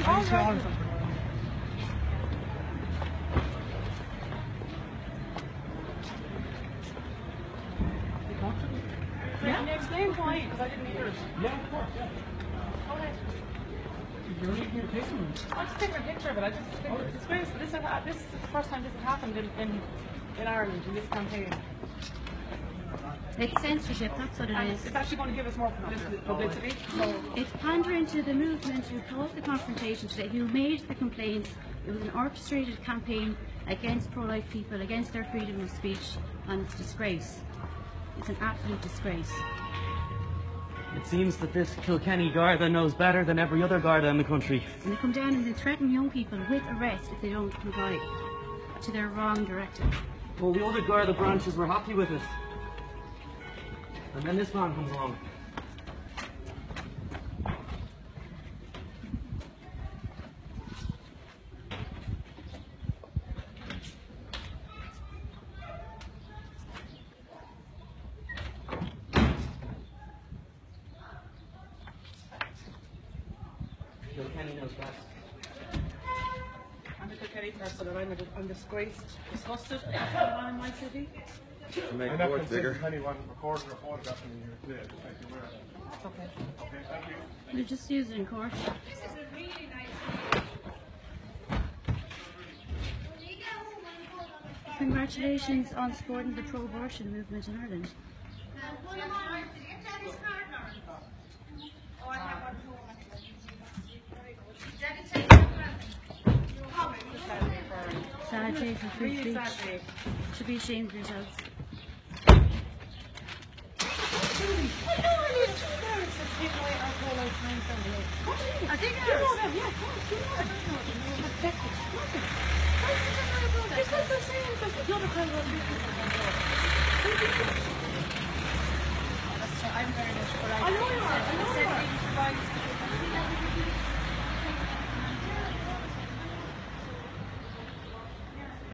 Can you explain why? Because I didn't hear it. Yeah, of course, yeah. Okay. You're making your pictures. I'm just taking a picture of it. I just think this is the first time this has happened in Ireland, in this campaign. It's censorship, that's what it is. It's actually going to give us more publicity. So. It's pandering to the movement who caused the confrontation today, who made the complaints. It was an orchestrated campaign against pro-life people, against their freedom of speech, and it's a disgrace. It's an absolute disgrace. It seems that this Kilkenny Garda knows better than every other Garda in the country. And they come down and they threaten young people with arrest if they don't comply to their wrong directive. Well, the other Garda branches were happy with it. And then this man comes along. Kilkenny knows best. I'm a Kilkenny person and I'm disgraced, disgusted, and I'm my city. To make the board bigger. Anyone recorded or photographed in your clip. It's okay. Okay, thank you. You just use it in court. This is a really nice thing. Congratulations on supporting the pro-abortion movement in Ireland. Sad day for free speech. Should be ashamed of yourselves. I'm very much